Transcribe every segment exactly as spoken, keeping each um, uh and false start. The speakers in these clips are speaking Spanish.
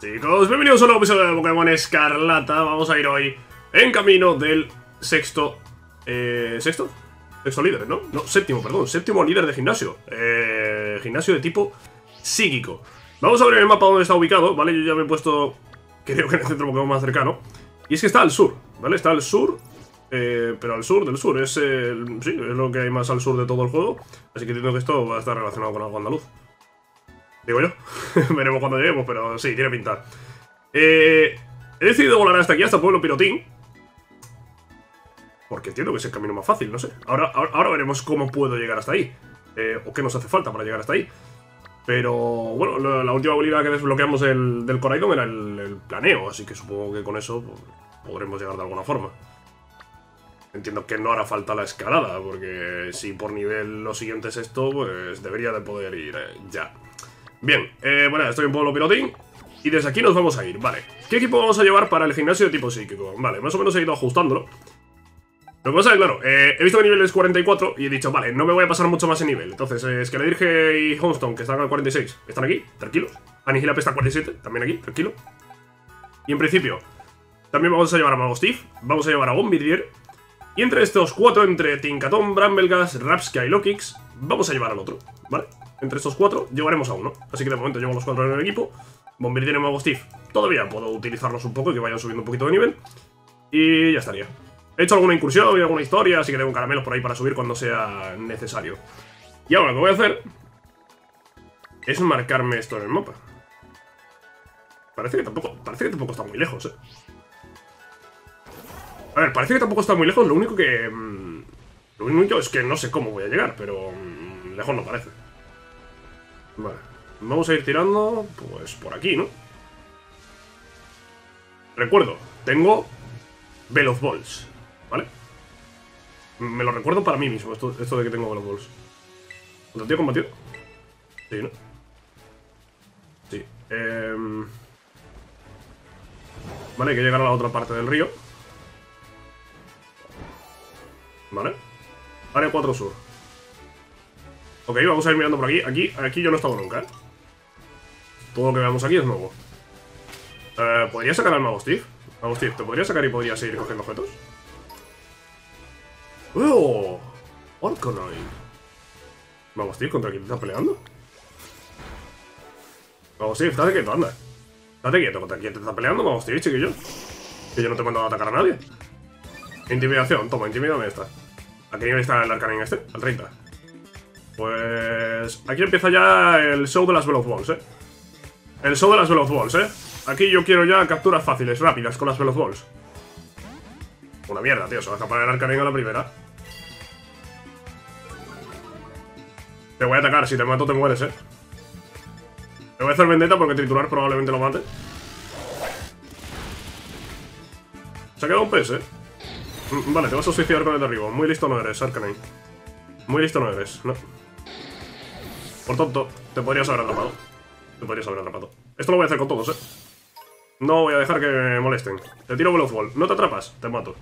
Chicos, bienvenidos a un nuevo episodio de Pokémon Escarlata. Vamos a ir hoy en camino del sexto... Eh, ¿Sexto? Sexto líder, ¿no? No, séptimo, perdón. Séptimo líder de gimnasio. Eh, gimnasio de tipo psíquico. Vamos a ver el mapa donde está ubicado, ¿vale? Yo ya me he puesto... Creo que en el centro Pokémon más cercano. Y es que está al sur, ¿vale? Está al sur... Eh, pero al sur del sur, es el, sí, es lo que hay más al sur de todo el juego. Así que entiendo que esto va a estar relacionado con algo andaluz. Digo yo, veremos cuando lleguemos, pero sí, tiene pinta. eh, He decidido volar hasta aquí, hasta Pueblo Pirotín, porque entiendo que es el camino más fácil, no sé. Ahora, ahora, ahora veremos cómo puedo llegar hasta ahí, eh, o qué nos hace falta para llegar hasta ahí. Pero bueno, la, la última habilidad que desbloqueamos el, del Coraidon era el, el planeo. Así que supongo que con eso pues, podremos llegar de alguna forma. Entiendo que no hará falta la escalada, porque si por nivel lo siguiente es esto, pues debería de poder ir eh, ya. Bien, eh, bueno, estoy en Pueblo Pirotín y desde aquí nos vamos a ir, vale. ¿Qué equipo vamos a llevar para el gimnasio de tipo psíquico? Vale, más o menos he ido ajustándolo. Lo que pasa es, claro, eh, he visto que nivel es cuarenta y cuatro y he dicho, vale, no me voy a pasar mucho más en nivel. Entonces, eh, es que Escaladirge y Houndoom, que están al cuarenta y seis, están aquí, tranquilos. Anihilap está al cuarenta y siete, también aquí, tranquilo. Y en principio, también vamos a llevar a Mago Steve, vamos a llevar a Bombirdier. Y entre estos cuatro, entre Tinkatón, Bramblegas, Rapska y Lokix, vamos a llevar al otro, ¿vale? Entre estos cuatro llevaremos a uno. Así que de momento llevo los cuatro en el equipo. Bombirdier y Mago Steve todavía puedo utilizarlos un poco y que vayan subiendo un poquito de nivel. Y ya estaría. He hecho alguna incursión y alguna historia, así que tengo caramelos por ahí para subir cuando sea necesario. Y ahora lo que voy a hacer es marcarme esto en el mapa. Parece que tampoco, parece que tampoco está muy lejos, eh. A ver, parece que tampoco está muy lejos, lo único que... Mmm, lo único es que no sé cómo voy a llegar, pero... Mmm, lejos no parece. Vale, vamos a ir tirando, pues por aquí, ¿no? Recuerdo, tengo... Veloz Balls, ¿vale? Me lo recuerdo para mí mismo, esto, esto de que tengo Veloz Balls. ¿Lo tío combatido? Sí, ¿no? Sí. Eh, vale, hay que llegar a la otra parte del río. Vale, área cuatro sur. Ok, vamos a ir mirando por aquí. Aquí, aquí yo no he estado nunca, ¿eh? Todo lo que veamos aquí es nuevo. eh, ¿Podría sacar al Mago Steve? Mago Steve, ¿te podría sacar y podría seguir cogiendo objetos? ¡Oh! Arcanine. Mago Steve, ¿contra quién te estás peleando? Mago Steve, estate quieto, anda. Estate quieto, ¿contra quién te estás peleando, Mago Steve, chiquillo? Que yo no te mando a atacar a nadie. Intimidación, toma, intimidame esta. ¿A qué nivel está el Arcanine este? Al treinta. Pues... aquí empieza ya el show de las Veloz Balls, eh. El show de las Veloz Balls, eh. Aquí yo quiero ya capturas fáciles, rápidas, con las Veloz Balls. Una mierda, tío, se va a escapar el Arcanine a la primera. Te voy a atacar, si te mato te mueres, eh. Te voy a hacer vendetta porque triturar probablemente lo mate. Se ha quedado un pez, eh. Vale, te vas a suicidar con el de arriba. Muy listo no eres, Arcanine. Muy listo no eres, no. Por tonto, te podrías haber atrapado. Te podrías haber atrapado. Esto lo voy a hacer con todos, eh. No voy a dejar que me molesten. Te tiro Veloz Ball. No te atrapas, te mato.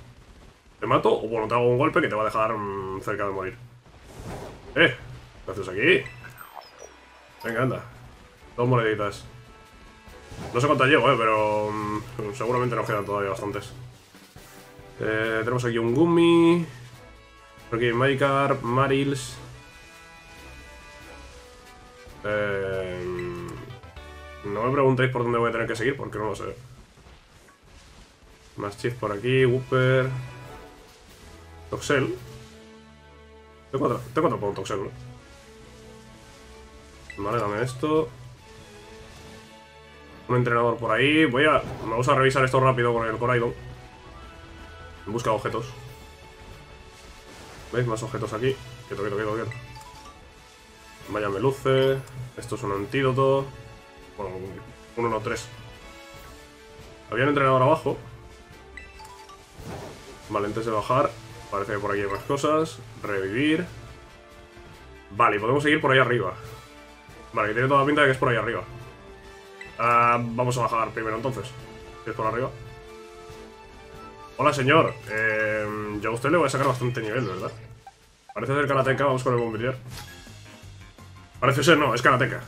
Te mato, o bueno, te hago un golpe que te va a dejar mmm, cerca de morir. Eh, ¿qué haces aquí? Venga, anda. Dos moneditas. No sé cuántas llevo, eh, pero mmm, seguramente nos quedan todavía bastantes. Eh, tenemos aquí un Goomy. Creo que hay Magikarp, Marils. Eh, no me preguntéis por dónde voy a tener que seguir porque no lo sé. Más Chief por aquí, Wooper. Toxel. Tengo otro, tengo otro por un Toxel, ¿no? Vale, dame esto. Un entrenador por ahí. Voy a. Vamos a revisar esto rápido con el Coraidon. En busca de objetos. ¿Veis? Más objetos aquí. Quieto, quieto, quieto, quieto. Vaya meluce. Esto es un antídoto. Bueno, un uno tres. Había un entrenador abajo. Vale, antes de bajar. Parece que por aquí hay más cosas. Revivir. Vale, y podemos seguir por ahí arriba. Vale, que tiene toda la pinta de que es por ahí arriba. Ah, vamos a bajar primero entonces. ¿Es por arriba? Hola, señor. Eh, yo a usted le voy a sacar bastante nivel, ¿verdad? Parece ser Karateka, vamos con el Bombirdier. Parece ser, no, es Karateka.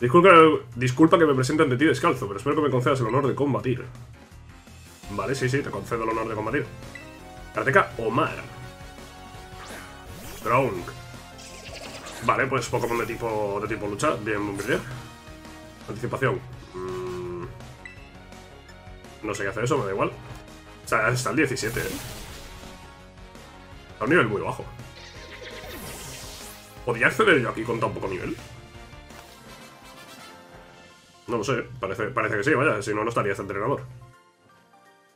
Disculpa, disculpa que me presente ante ti descalzo, pero espero que me concedas el honor de combatir. Vale, sí, sí, te concedo el honor de combatir. Karateka Omar. Drowning. Vale, pues Pokémon de tipo, de tipo lucha. Bien, Bombirdier. Anticipación. Mm. No sé qué hace eso, me da igual. O sea, está el diecisiete, ¿eh? Está un nivel muy bajo. ¿Podría acceder yo aquí con tan poco nivel? No lo sé, parece, parece que sí, vaya, si no, no estaría este entrenador.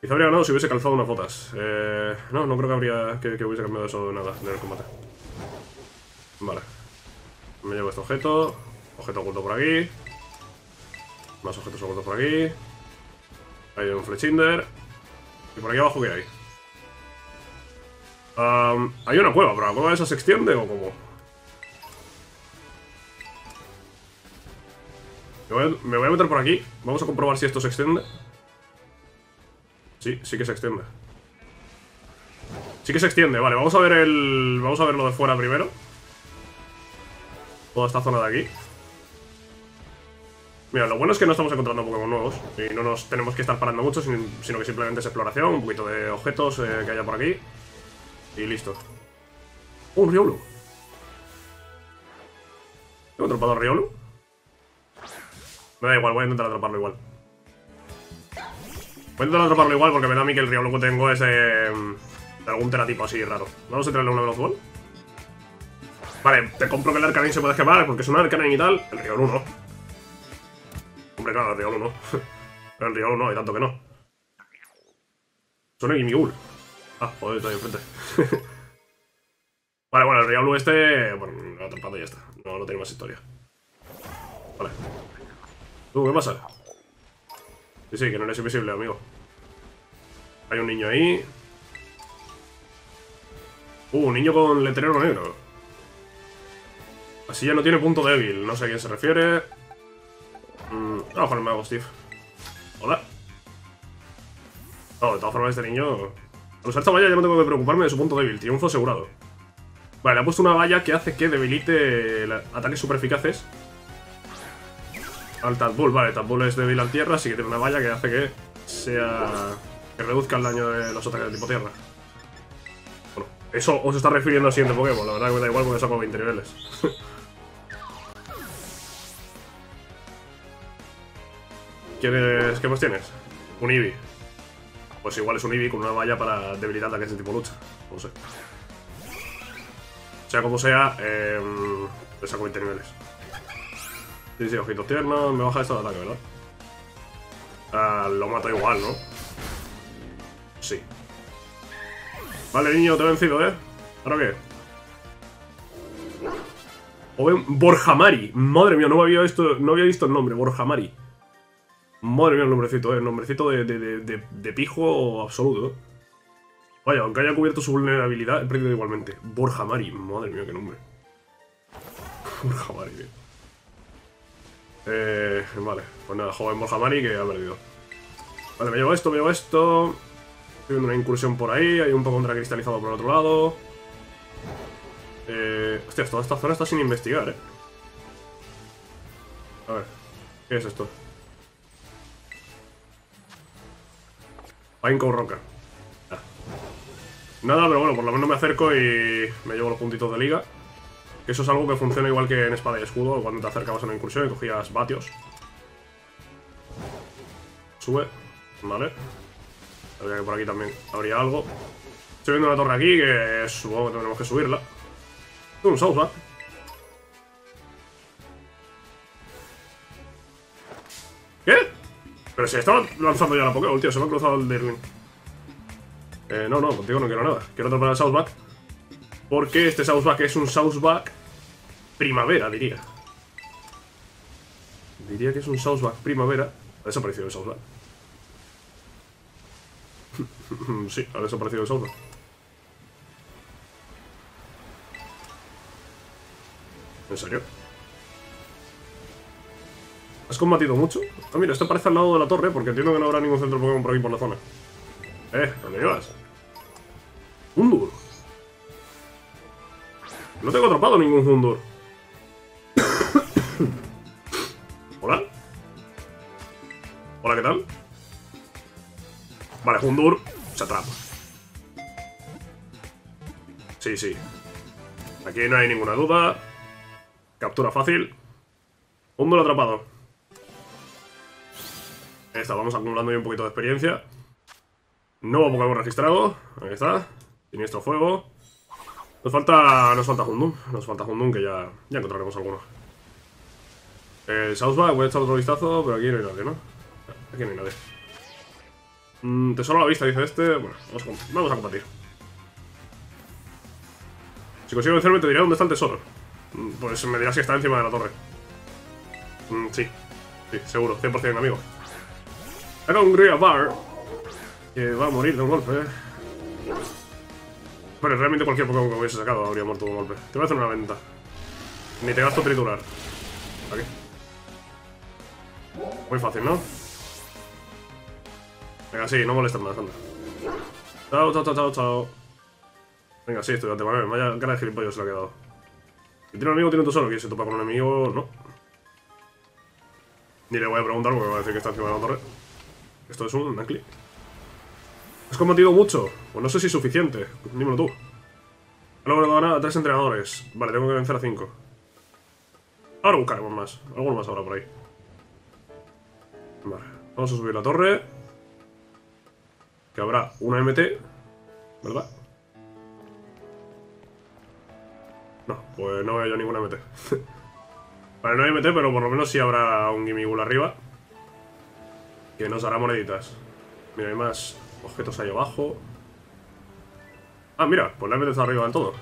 Quizá habría ganado si hubiese calzado unas botas. Eh, no, no creo que habría que, que hubiese cambiado eso de nada en el combate. Vale. Me llevo este objeto. Objeto oculto por aquí. Más objetos ocultos por aquí. Ahí hay un Fletchinder. ¿Y por aquí abajo qué hay? Um, hay una cueva, pero la cueva esa se extiende o cómo. Me voy a meter por aquí. Vamos a comprobar si esto se extiende. Sí, sí que se extiende. Sí que se extiende, vale, vamos a ver el... Vamos a ver lo de fuera primero. Toda esta zona de aquí. Mira, lo bueno es que no estamos encontrando Pokémon nuevos y no nos tenemos que estar parando mucho, sino que simplemente es exploración, un poquito de objetos eh, que haya por aquí. Y listo. ¡Un Riolu! ¿Tengo atrapado a Riolu? Me da igual, voy a intentar atraparlo igual. Voy a intentar atraparlo igual porque me da a mí que el Riolu que tengo es eh, de algún teratipo así raro. Vamos a traerle una Veloz Balls. Vale, te compro que el Arcanine se puede escapar porque es una Arcanine y tal. El Riolu no. Hombre, claro, el Riolu no. El Riolu no, y tanto que no. Son el Gimmighoul. Ah, joder, está ahí enfrente. Vale, bueno, el Riolu este... Bueno, lo he atrapado y ya está. No, no tiene más historia. Vale. ¿Tú qué pasa? Sí, sí, que no eres invisible, amigo. Hay un niño ahí. Uh, un niño con letrero negro. Así ya no tiene punto débil. No sé a quién se refiere. Mm, vamos con el Mago Steve. Hola. No, de todas formas este niño... Al usar esta valla ya no tengo que preocuparme de su punto débil. Triunfo asegurado. Vale, le ha puesto una valla que hace que debilite ataques super eficaces. Al Tadbull, vale, Tadbull es débil al tierra, así que tiene una valla que hace que sea... que reduzca el daño de los ataques de tipo tierra. Bueno, eso os está refiriendo al siguiente Pokémon, la verdad que me da igual porque saco veinte niveles. ¿Quieres? ¿Qué más tienes? Un Eevee. Pues igual es un Eevee con una valla para debilitar ataques de tipo lucha, no sé. Sea como sea, eh, le saco veinte niveles. Sí, sí, ojito tierno, me baja esto de ataque, ¿verdad? Ah, lo mato igual, ¿no? Sí. Vale, niño, te he vencido, ¿eh? ¿Ahora qué? Joven Borjamari. Madre mía, no me había visto, no había visto el nombre, Borjamari. Madre mía el nombrecito, ¿eh? El nombrecito de, de, de, de, de pijo absoluto. Vaya, aunque haya cubierto su vulnerabilidad, he perdido igualmente. Borjamari, madre mía, qué nombre. Borjamari, tío. Eh, vale, pues nada, joven Borjamari que ha perdido. Vale, me llevo esto, me llevo esto. Estoy viendo una incursión por ahí. Hay un poco contracristalizado por el otro lado. Eh, hostia, toda esta zona está sin investigar, eh. A ver, ¿qué es esto? Pine con roca. Ah. Nada, pero bueno, por lo menos me acerco y me llevo los puntitos de liga. Eso es algo que funciona igual que en Espada y Escudo, cuando te acercabas a una incursión y cogías vatios. Sube, vale. Habría que por aquí también habría algo. Estoy viendo una torre aquí que supongo que tendremos que subirla. Es un Southback. ¿Qué? Pero si estaba lanzando ya la Pokéball, tío, se me ha cruzado el Derling. Eh, no, no, contigo no quiero nada. Quiero atrapar al Southback. Porque este Southback es un Southback primavera, diría. Diría que es un Southback primavera. Ha desaparecido el Southback. Sí, ha desaparecido el Southback. ¿En serio? ¿Has combatido mucho? Ah, mira, esto aparece al lado de la torre porque entiendo que no habrá ningún centro Pokémon por aquí por la zona. Eh, ¿dónde llevas? Houndour. No tengo atrapado ningún Houndour. Houndour se atrapa. Sí, sí. Aquí no hay ninguna duda. Captura fácil. Houndour atrapado. Ahí está, vamos acumulando ya un poquito de experiencia. Nuevo Pokémon registrado. Ahí está. Siniestro fuego. Nos falta. Nos falta Houndoom. Nos falta Houndoom, que ya, ya encontraremos alguno. El Southback, voy a echar otro vistazo, pero aquí no hay nadie, ¿no? Aquí no hay nadie. Mm, tesoro a la vista, dice este. Bueno, vamos a, vamos a combatir. Si consigo vencerme, te diré dónde está el tesoro. Mm, pues me dirás que está encima de la torre. Mm, sí, sí, seguro, cien por cien, amigo. Era un Gria Bar que va a morir de un golpe. Bueno, realmente cualquier Pokémon que hubiese sacado habría muerto de un golpe. Te voy a hacer una venta. Ni te gasto triturar. Aquí. Muy fácil, ¿no? Venga, sí, no molestes más, anda. Chao, chao, chao, chao, chao. Venga, sí, estudiante, vale, vaya cara de gilipollas se le ha quedado. Si tiene un amigo, tiene un tesoro. ¿Quieres se topa con un enemigo? No. Ni le voy a preguntar porque va a decir que está encima de la torre. Esto es un Nankly. ¿Has combatido mucho? Pues no sé si es suficiente. Dímelo tú. He logrado ganar a tres entrenadores. Vale, tengo que vencer a cinco. Ahora buscaremos más. Alguno más habrá por ahí. Vale, vamos a subir la torre. Que habrá una M T, ¿verdad? No, pues no veo yo ninguna M T. Vale, no hay M T, pero por lo menos sí habrá un Gimmighoul arriba. Que nos dará moneditas. Mira, hay más objetos ahí abajo. Ah, mira, pues la M T está arriba del todo.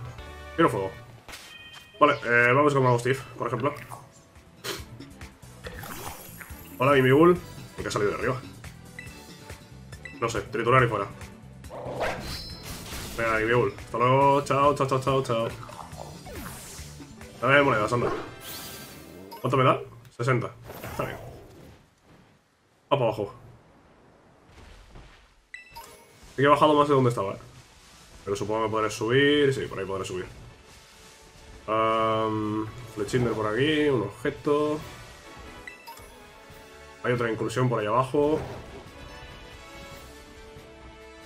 Quiero fuego. Vale, eh, vamos con Mago Steve, por ejemplo. Hola, Gimmighoul. ¿Por qué ha salido de arriba? No sé, triturar y fuera. Venga, Gimmighoul. Hasta luego. Chao, chao, chao, chao, chao. Dame monedas, anda. ¿Cuánto me da? sesenta. Está bien. Va para abajo. He bajado más de donde estaba, ¿eh? Pero supongo que podré subir. Sí, por ahí podré subir. Um, Fletchinder por aquí. Un objeto. Hay otra incursión por ahí abajo.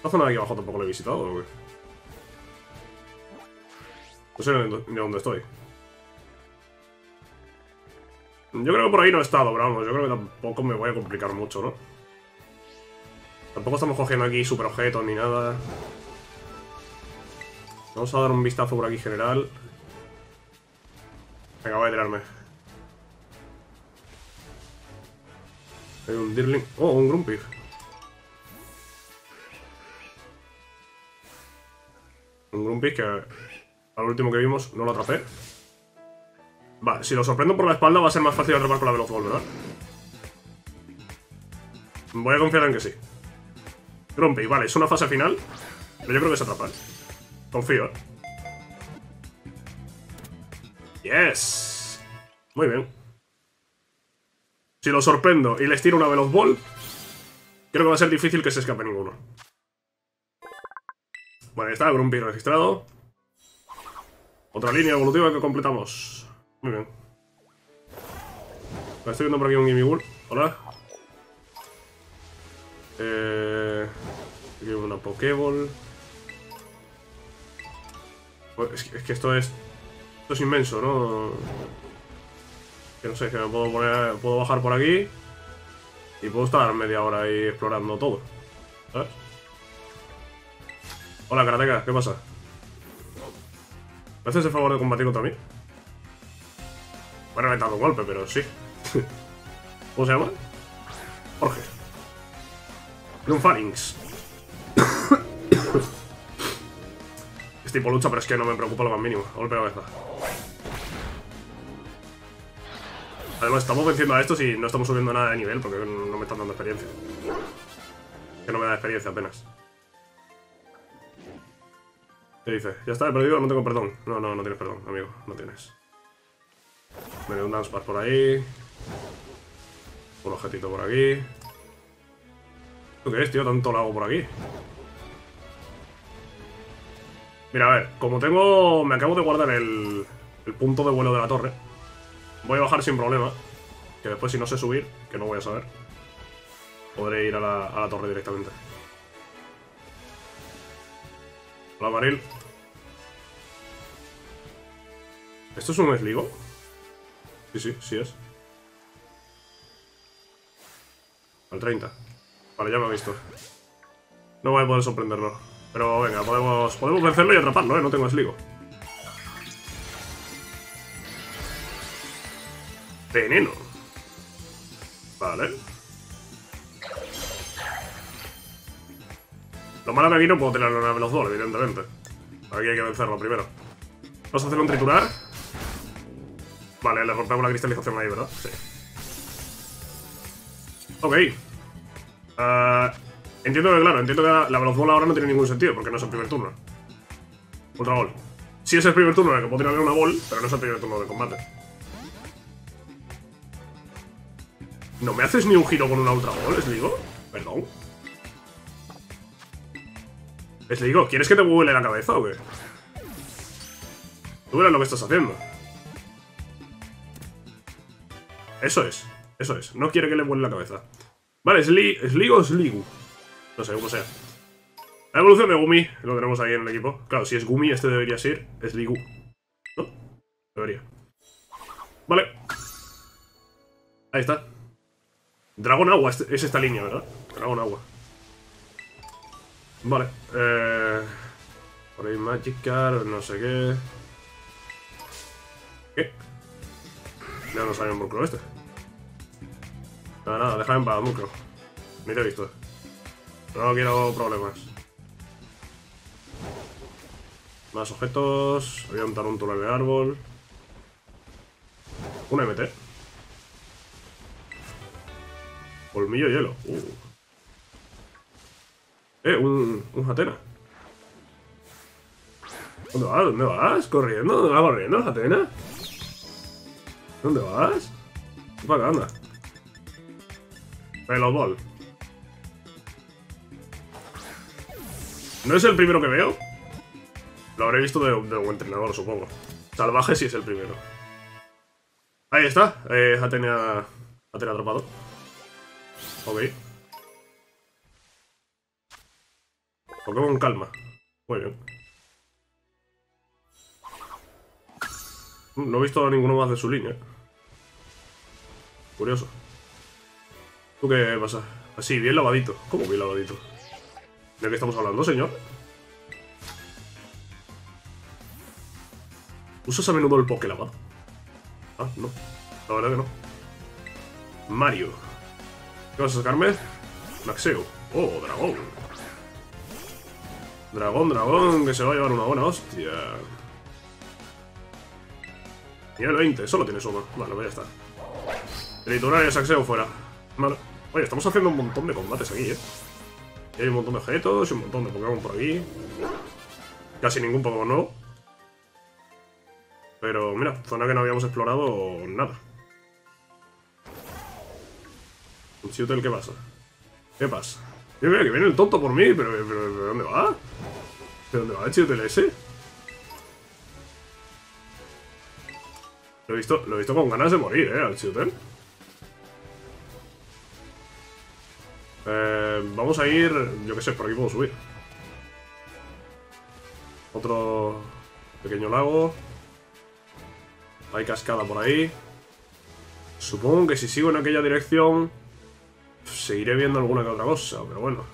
La zona de aquí abajo tampoco la he visitado, ¿o qué? No sé ni dónde estoy. Yo creo que por ahí no he estado, pero vamos, yo creo que tampoco me voy a complicar mucho, ¿no? Tampoco estamos cogiendo aquí super objetos ni nada. Vamos a dar un vistazo por aquí general. Venga, voy a tirarme. Hay un Dirling. Oh, un Grumpig. Un Grumpig que al último que vimos no lo atrapé. Vale, si lo sorprendo por la espalda va a ser más fácil atrapar con la Veloz Balls, ¿verdad? Voy a confiar en que sí. Grumpig, vale, es una fase final. Pero yo creo que es atrapar. Confío, ¿eh? Yes. Muy bien. Si lo sorprendo y les tiro una Veloz Ball, creo que va a ser difícil que se escape ninguno. Bueno, ahí está, Grumpig registrado. Otra línea evolutiva que completamos. Muy bien. Estoy viendo por aquí un Gimmighoul. Hola. Eh... Aquí hay una Pokéball. Es que, es que esto es... Esto es inmenso, ¿no? Que no sé, que me puedo poner... Puedo bajar por aquí. Y puedo estar media hora ahí explorando todo. ¿Sabes? Hola, karateka, ¿qué pasa? ¿Me haces el favor de combatir contra mí? Bueno, me he dado un golpe, pero sí. ¿Cómo se llama? Jorge. Lunfarynx. Es tipo lucha, pero es que no me preocupa lo más mínimo. Golpe de cabeza. Además, estamos venciendo a estos y no estamos subiendo nada de nivel porque no me están dando experiencia. Que no me da experiencia apenas. ¿Qué dices? Ya está, he perdido, no tengo perdón. No, no, no tienes perdón, amigo, no tienes. Me doy un dance pass por ahí. Un objetito por aquí. ¿Tú qué es, tío? Tanto lago por aquí. Mira, a ver, como tengo... Me acabo de guardar el, el punto de vuelo de la torre. Voy a bajar sin problema. Que después si no sé subir, que no voy a saber, podré ir a la, a la torre directamente. Flavaril. ¿Esto es un Sliggoo? Sí, sí, sí es. Al treinta. Vale, ya me ha visto. No voy a poder sorprenderlo. Pero venga, podemos, podemos vencerlo y atraparlo, ¿eh? No tengo Sliggoo. Veneno. Vale. Lo malo de aquí no puedo tener una Veloz Ball, evidentemente. Aquí hay que vencerlo primero. Vamos a hacer un triturar. Vale, le rompemos la cristalización ahí, ¿verdad? Sí. Ok. Uh, entiendo que, claro, entiendo que la Veloz Ball ahora no tiene ningún sentido, porque no es el primer turno. Ultra Ball. Sí es el primer turno en el que puedo tirarle una Ball, pero no es el primer turno de combate. ¿No me haces ni un giro con una Ultra Ball, Sliggoo? Perdón. Sliggoo, ¿quieres que te vuele la cabeza o qué? Tú verás lo que estás haciendo. Eso es, eso es. No quiere que le vuele la cabeza. Vale, Sliggoo, Sliggoo. No sé, como sea. La evolución de Goomy, lo tenemos ahí en el equipo. Claro, si es Goomy, este debería ser Sliggoo. ¿No? Debería. Vale. Ahí está. Dragón Agua es esta línea, ¿verdad? Dragón Agua. Vale. Eh... Por ahí Magikarp, no sé qué. ¿Qué? Ya no sale un Murkrow este. Nada, nada, déjame en paz, Murkrow. Ni te he visto. No quiero problemas. Más objetos. Voy a untar un Tarántula en el árbol. Una M T. Colmillo hielo. Uh. Eh, un, un Hatenna. ¿Dónde vas? ¿Dónde vas? ¿Corriendo? ¿Dónde vas corriendo, Hatenna? ¿Dónde vas? ¿Qué para acá, anda? Veloz Ball. ¿No es el primero que veo? Lo habré visto de, de un entrenador, supongo. Salvaje sí es el primero. Ahí está. Eh, Hatenna... Hatenna atrapado. Ok. Pokémon calma. Muy bien. No he visto a ninguno más de su línea. Curioso. ¿Tú qué pasa? Así, bien lavadito. ¿Cómo bien lavadito? ¿De qué estamos hablando, señor? ¿Usas a menudo el Poké lavado? Ah, no. La verdad que no. Mario. ¿Qué vas a sacarme? Maxeo. Oh, dragón. Dragón, dragón, que se va a llevar una buena hostia. Nivel veinte, solo tiene suma. Vale, pues ya está. Triturar y Saxeo fuera. Vale. Oye, estamos haciendo un montón de combates aquí, eh. Y hay un montón de objetos y un montón de Pokémon por aquí. Casi ningún Pokémon nuevo. Pero mira, zona que no habíamos explorado nada. Un Chiotel, ¿qué pasa? ¿Qué pasa? Yo veo que viene el tonto por mí, pero, pero, pero ¿dónde va? ¿De dónde va el Chiotel ese? Lo he visto, lo he visto con ganas de morir, eh, al Chiotel. Eh, vamos a ir, yo qué sé, por aquí puedo subir. Otro pequeño lago. Hay cascada por ahí. Supongo que si sigo en aquella dirección... seguiré viendo alguna que otra cosa, pero bueno.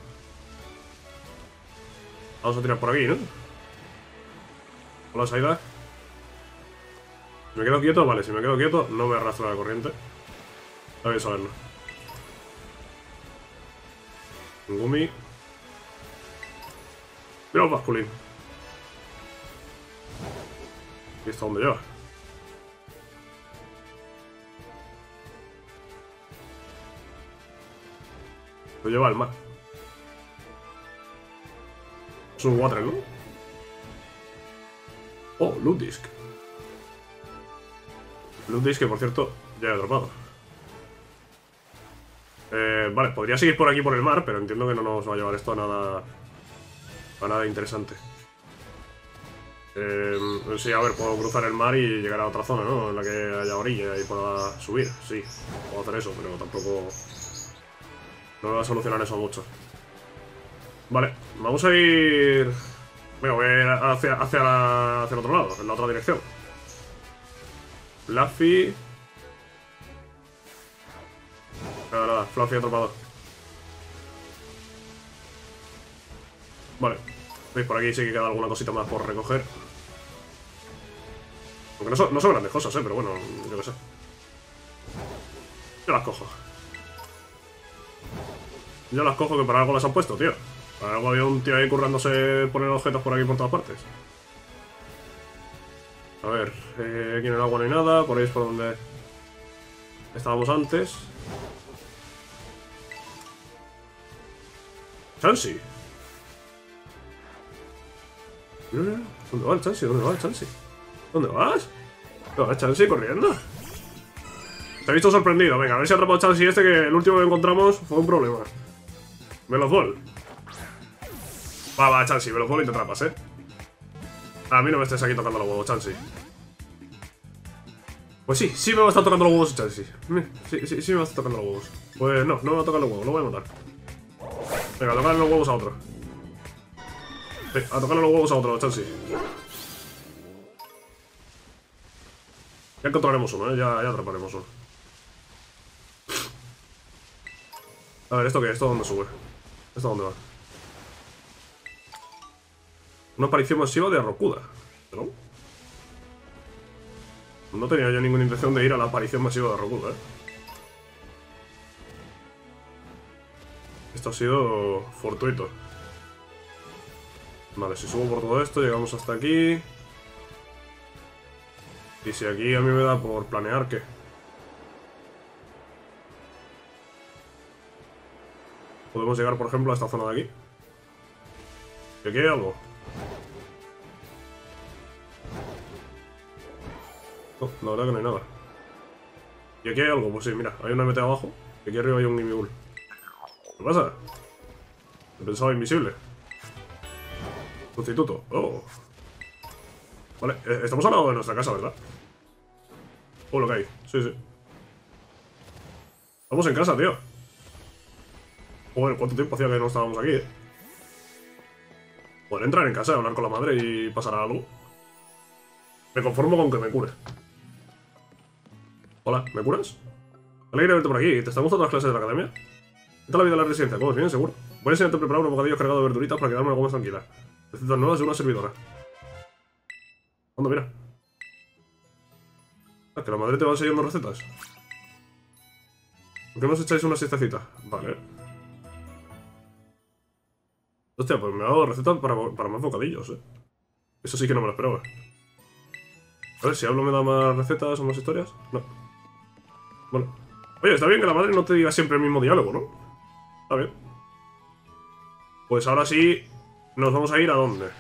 Vamos a tirar por aquí, ¿no? Hola, Saida. Si me quedo quieto, vale, si me quedo quieto, no me arrastra la corriente. Está bien saberlo. Un Goomy. Mira un basculín. ¿Y esto dónde lleva? Lo lleva al mar. Es un water, ¿no? Oh, Loot Disc. Loot Disc que, por cierto, ya he atrapado. Eh, vale, podría seguir por aquí por el mar, pero entiendo que no nos va a llevar esto a nada... a nada interesante. Eh, sí, a ver, puedo cruzar el mar y llegar a otra zona, ¿no? En la que haya orilla y pueda subir. Sí, puedo hacer eso, pero tampoco... no me va a solucionar eso mucho. Vale, vamos a ir Me voy hacia, hacia, la, hacia el otro lado, en la otra dirección. Fluffy. Nada, nada, Fluffy atropador. Vale. ¿Veis? Por aquí sí que queda alguna cosita más por recoger. Aunque no son, no son grandes cosas, eh, pero bueno, yo qué sé. Yo las cojo. Yo las cojo, que para algo las han puesto, tío. Para algo había un tío ahí currándose poner objetos por aquí por todas partes. A ver, eh, aquí en el agua no hay nada, por ahí es por donde estábamos antes. Chansey. ¿Dónde va el Chansey? ¿Dónde va el Chansey? ¿Dónde vas? ¿Dónde vas, Chansey? Corriendo. Te he visto sorprendido. Venga, a ver si atrapado Chansey este, que el último que encontramos fue un problema. Veloz Balls. Va, va, Chansey, Veloz Balls y te atrapas, eh. A mí no me estés aquí tocando los huevos, Chansey. Pues sí, sí me va a estar tocando los huevos, Chansey. Sí, sí, sí me va a estar tocando los huevos. Pues no, no me va a tocar los huevos, lo voy a matar. Venga, a tocarle los huevos a otro. Sí, a tocarle los huevos a otro, Chansey. Ya encontraremos uno, ¿eh? Ya, ya atraparemos uno. A ver, ¿esto qué? ¿Esto dónde sube? ¿Esto dónde va? Una aparición masiva de Arrokuda. ¿No? No tenía yo ninguna intención de ir a la aparición masiva de Arrokuda, ¿eh? Esto ha sido fortuito. Vale, si subo por todo esto, llegamos hasta aquí. Y si aquí a mí me da por planear, ¿qué? Podemos llegar, por ejemplo, a esta zona de aquí. ¿Y aquí hay algo? No, la verdad que no hay nada. ¿Y aquí hay algo? Pues sí, mira, hay una M T abajo. Y aquí arriba hay un Gimmighoul. ¿Qué pasa? Me pensaba invisible. Sustituto. Oh. Vale, estamos al lado de nuestra casa, ¿verdad? Oh, lo que hay. Sí, sí. Estamos en casa, tío. Joder, ¿cuánto tiempo hacía que no estábamos aquí, eh? Poder entrar en casa, hablar con la madre y pasará algo. Me conformo con que me cure. Hola, ¿me curas? Alegre verte por aquí. ¿Te están gustando las clases de la academia? ¿Qué tal la vida de la residencia? ¿Cómo es? Bien, seguro. Voy a enseñarte a preparar unos bocadillos cargados de verduritas para quedarme algo más tranquila. Recetas nuevas de una servidora. Anda, mira. Ah, que la madre te va enseñando recetas. ¿Por qué nos echáis una siestecita? Vale. Hostia, pues me ha dado recetas para, para más bocadillos, eh. Eso sí que no me lo esperaba. A ver, si hablo me da más recetas o más historias. No. Vale. Oye, está bien que la madre no te diga siempre el mismo diálogo, ¿no? Está bien. Pues ahora sí, nos vamos a ir a dónde.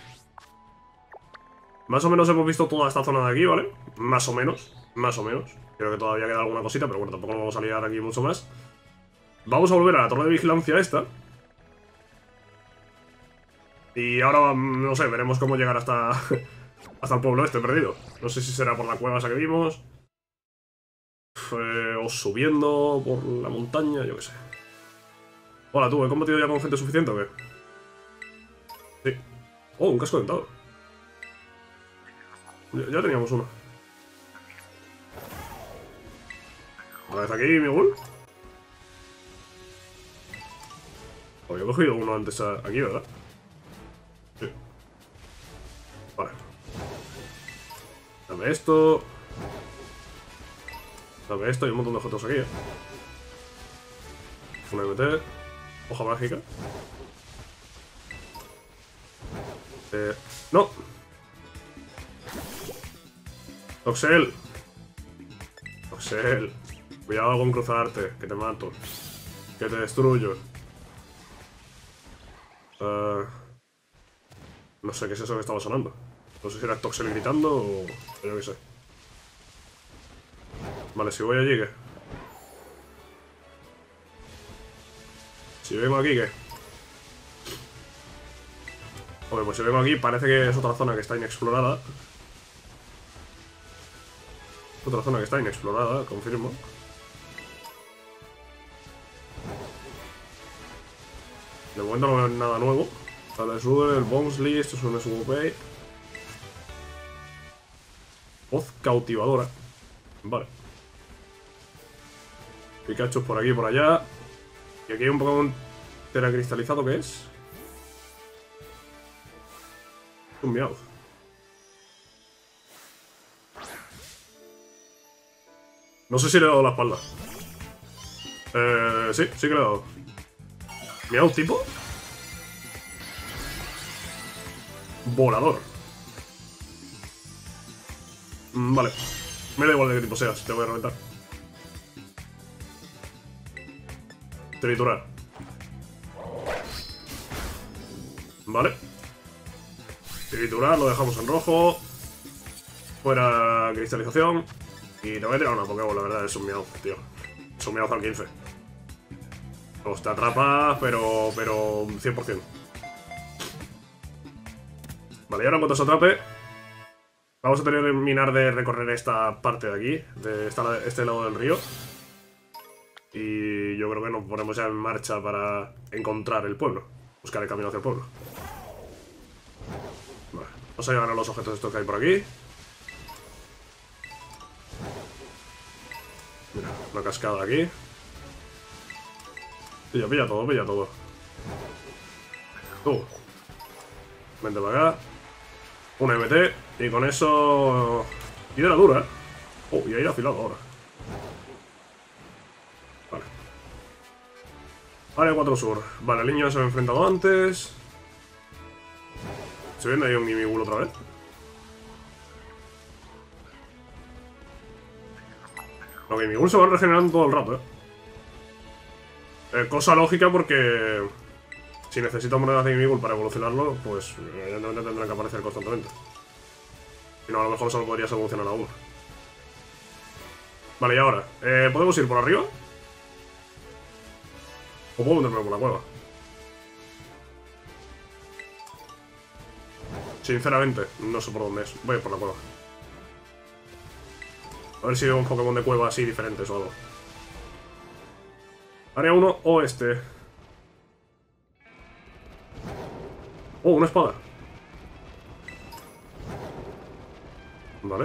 Más o menos hemos visto toda esta zona de aquí, ¿vale? Más o menos, más o menos. Creo que todavía queda alguna cosita, pero bueno, tampoco nos vamos a liar aquí mucho más. Vamos a volver a la torre de vigilancia esta. Y ahora, no sé, veremos cómo llegar hasta, hasta el pueblo este perdido. No sé si será por la cueva esa que vimos. Eh, o subiendo por la montaña, yo qué sé. Hola, tú, ¿he combatido ya con gente suficiente o qué? Sí. Oh, un casco dentado. Ya teníamos uno. Una vez aquí, Miguel. Había cogido uno antes aquí, ¿verdad? Sí. Vale. Dame esto. Dame esto y un montón de objetos aquí, ¿eh? Una M T. Hoja mágica. Eh... ¡No! Toxel. Toxel. Cuidado con cruzarte, que te mato. Que te destruyo. Uh, no sé qué es eso que estaba sonando. No sé si era Toxel gritando o... yo qué sé. Vale, si voy allí, ¿qué? Si vengo aquí, ¿qué? Hombre, pues si vengo aquí parece que es otra zona que está inexplorada. Otra zona que está inexplorada, confirmo. De momento no veo nada nuevo. Talasuber, el Bounsley, esto es una Subopay. Voz cautivadora. Vale. Pikachu por aquí y por allá. Y aquí hay un Pokémon teracristalizado que es. Un Meowth. No sé si le he dado la espalda. Eh, sí, sí que le he dado. Miau tipo. Volador. Mm, vale. Me da igual de qué tipo seas, te voy a reventar. Triturar. Vale. Triturar, lo dejamos en rojo. Fuera cristalización. Y te voy a tirar una Pokéball, la verdad, es un Meowth, tío. Es un Meowth al quince. Pues te atrapas, pero, pero cien por cien. Vale, y ahora en cuanto se atrape, vamos a terminar de recorrer esta parte de aquí, de esta, este lado del río. Y yo creo que nos ponemos ya en marcha para encontrar el pueblo, buscar el camino hacia el pueblo. Vale, vamos a llevar a los objetos estos que hay por aquí. Mira, una cascada aquí. Pilla, pilla todo, pilla todo. Tú. Vente para acá. Una M T. Y con eso... Piedra dura. Oh, y ahí la afilado ahora. Vale. Vale, cuatro sur. Vale, el niño se ha enfrentado antes. ¿Se viene ahí un Gimmighoul otra vez? Los Gimmighoul se van regenerando todo el rato, ¿eh? eh cosa lógica porque... Si necesito monedas de Gimmighoul para evolucionarlo, pues... Evidentemente tendrán que aparecer constantemente. Si no, a lo mejor solo podrías evolucionar aún. Vale, y ahora... Eh, ¿podemos ir por arriba? ¿O puedo meterme por la cueva? Sinceramente, no sé por dónde es. Voy a ir por la cueva. A ver si veo un Pokémon de cueva así diferentes o algo. Área uno oeste. Oh, una espada. Vale.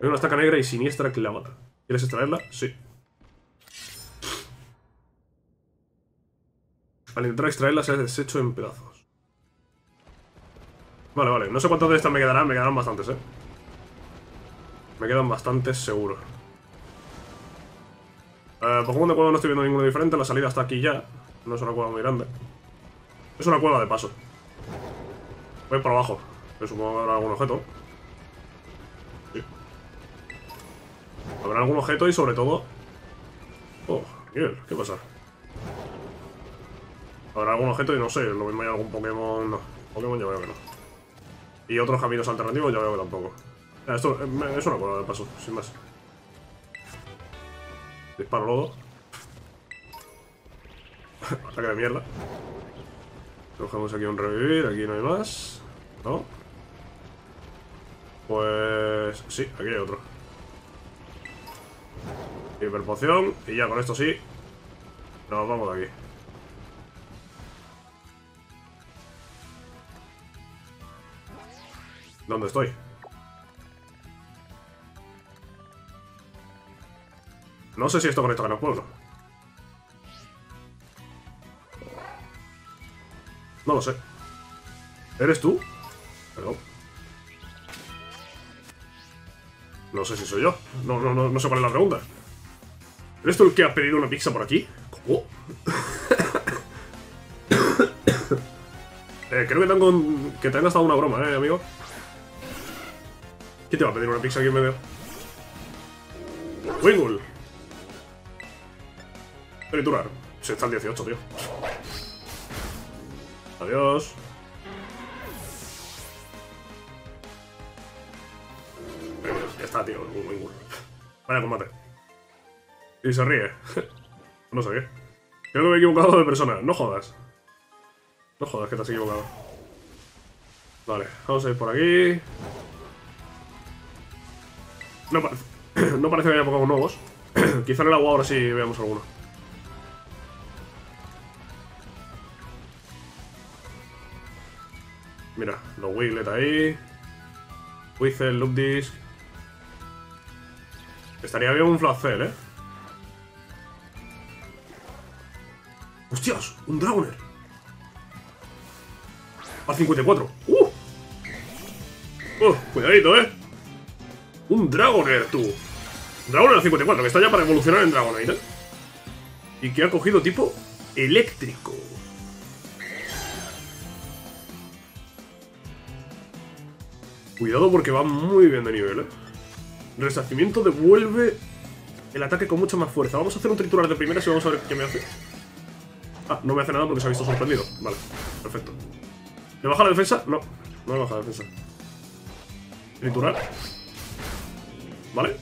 Hay una estaca negra y siniestra clavada. ¿Quieres extraerla? Sí. Al intentar extraerla se ha deshecho en pedazos. Vale, vale, no sé cuántas de estas me quedarán, me quedarán bastantes, eh. Me quedan bastantes, seguro. Eh, Pokémon de cueva no estoy viendo ninguno diferente, la salida está aquí ya. No es una cueva muy grande. Es una cueva de paso. Voy por abajo, que supongo que habrá algún objeto. Sí. Habrá algún objeto y sobre todo... Oh, Miguel, ¿qué pasa? Habrá algún objeto y no sé, lo mismo hay algún Pokémon... No, Pokémon yo veo que no. Y otros caminos alternativos ya veo que tampoco. Esto es una cuerda de paso, sin más. Disparo lodo. Ataque de mierda. Cogemos aquí un revivir, aquí no hay más. ¿No? Pues... sí, aquí hay otro. Hiperpoción, y ya con esto sí. Nos vamos de aquí. ¿Dónde estoy? No sé si esto conecta con el pueblo. No lo sé. ¿Eres tú? Perdón. No sé si soy yo. No, no, no, no sé cuál es la pregunta. ¿Eres tú el que ha pedido una pizza por aquí? ¿Cómo? eh, creo que te, han que te han gastado una broma, eh, amigo. ¿Quién te va a pedir una pizza aquí en medio? Wingul. Triturar. Se está al dieciocho, tío. Adiós. Ya está, tío. Wingul. Vaya combate. Y se ríe. No sé qué. Creo que me he equivocado de persona. No jodas. No jodas que te has equivocado. Vale. Vamos a ir por aquí. No, pa no parece que haya Pokémon nuevos. Quizá en el agua ahora sí veamos alguno. Mira, los Wiglet ahí. Whistle, Loop Disc. Estaría bien un Flacel, ¿eh? ¡Hostias! ¡Un Dragonair! ¡Al cincuenta y cuatro! ¡Uh! ¡Uh! Cuidadito, ¿eh? ¡Un Dragonair, tú! Dragonair al cincuenta y cuatro, que está ya para evolucionar en Dragonair, ¿eh? Y que ha cogido tipo eléctrico. Cuidado porque va muy bien de nivel, ¿eh? Resacimiento devuelve el ataque con mucha más fuerza. Vamos a hacer un triturar de primera y vamos a ver qué me hace. Ah, no me hace nada porque se ha visto sorprendido. Vale, perfecto. ¿Le baja la defensa? No, no le baja la defensa. Triturar. Vale.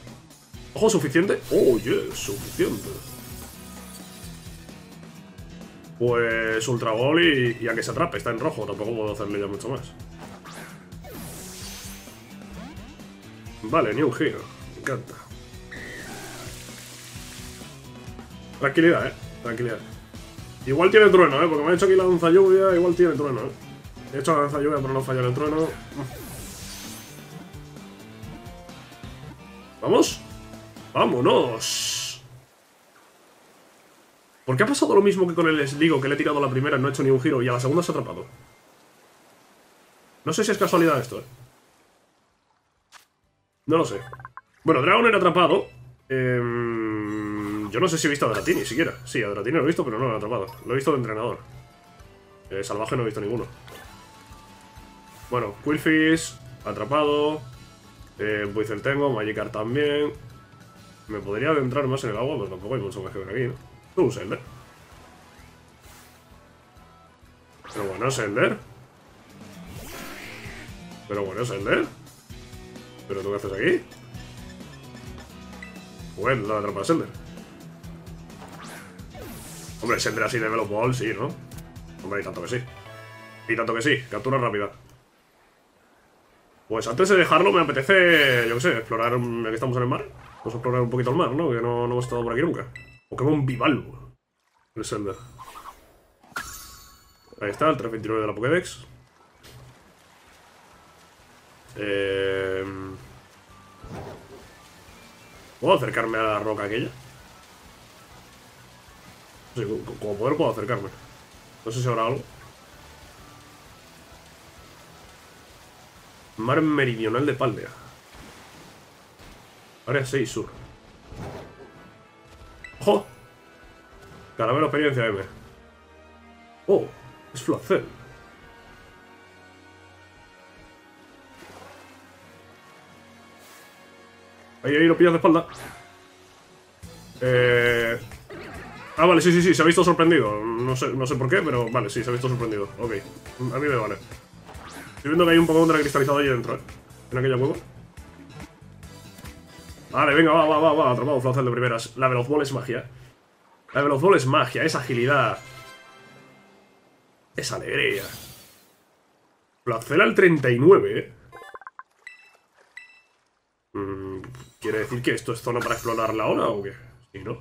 Ojo, suficiente. Oh, yeah, suficiente. Pues Ultra Ball y, y a que se atrape. Está en rojo, tampoco puedo hacerle ya mucho más. Vale, New Hero, me encanta. Tranquilidad, eh, tranquilidad. Igual tiene trueno, eh, porque me han hecho aquí la danza lluvia, igual tiene trueno, eh. He hecho la danza lluvia pero no fallar el trueno. ¿Vamos? ¡Vámonos! ¿Por qué ha pasado lo mismo que con el Sliggoo, que le he tirado a la primera, no he hecho ni un giro y a la segunda se ha atrapado? No sé si es casualidad esto, eh. No lo sé. Bueno, Dragonair atrapado. Eh, yo no sé si he visto a Dratini siquiera. Sí, a Dratini lo he visto, pero no lo he atrapado. Lo he visto de entrenador. Eh, salvaje no he visto ninguno. Bueno, Quillfish, atrapado. Eh, Buizel tengo, Magikarp también. Me podría adentrar más en el agua, pero tampoco hay mucho más que ver aquí, ¿no? Tú, Sender. Pero bueno, Sender. Pero bueno, Sender. ¿Pero tú qué haces aquí? Bueno, la atrapa a Sender. Hombre, Sender así de Veloz Balls, sí, ¿no? Hombre, y tanto que sí. Y tanto que sí, captura rápida. Pues antes de dejarlo me apetece, yo qué sé, explorar, ya que estamos en el mar. Vamos a explorar un poquito el mar, ¿no? Que no, no hemos estado por aquí nunca. Pokémon Bivalvo. El Sender. Ahí está, el trescientos veintinueve de la Pokédex. Eh... ¿Puedo acercarme a la roca aquella? Sí, como poder puedo acercarme. No sé si habrá algo. Mar meridional de Paldea. Área seis sur. ¡Ojo! Caramelo experiencia M. ¡Oh! Es Flacel. Ahí, ahí, lo pillas de espalda. Eh... Ah, vale, sí, sí, sí, se ha visto sorprendido. No sé, no sé por qué, pero vale, sí, se ha visto sorprendido. Ok, a mí me vale. Estoy viendo que hay un Pokémon cristalizado ahí dentro, ¿eh? En aquella cueva. Vale, venga, va, va, va, va. Atrapado, Flacel de primeras. La Veloz Ball es magia. La Veloz Ball es magia, es agilidad. Es alegría. Flacel al treinta y nueve, ¿eh? Mmm... ¿Quiere decir que esto es zona para explorarla ahora o qué? Sí, ¿no?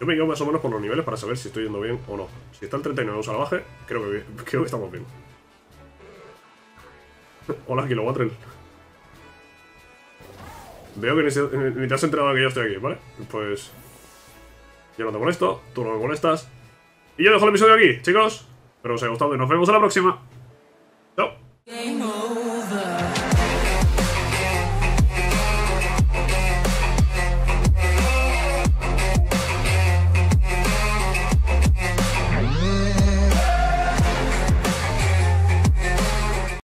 Yo me guío más o menos por los niveles para saber si estoy yendo bien o no. Si está el treinta y nueve salvaje, creo que, bien, creo que estamos bien. Hola, Kilowatrel. Veo que ni, se, ni te has enterado que yo estoy aquí, ¿vale? Pues... yo no te molesto, tú no me molestas. Y yo dejo el episodio aquí, chicos. Espero que os haya gustado y nos vemos en la próxima. Chao.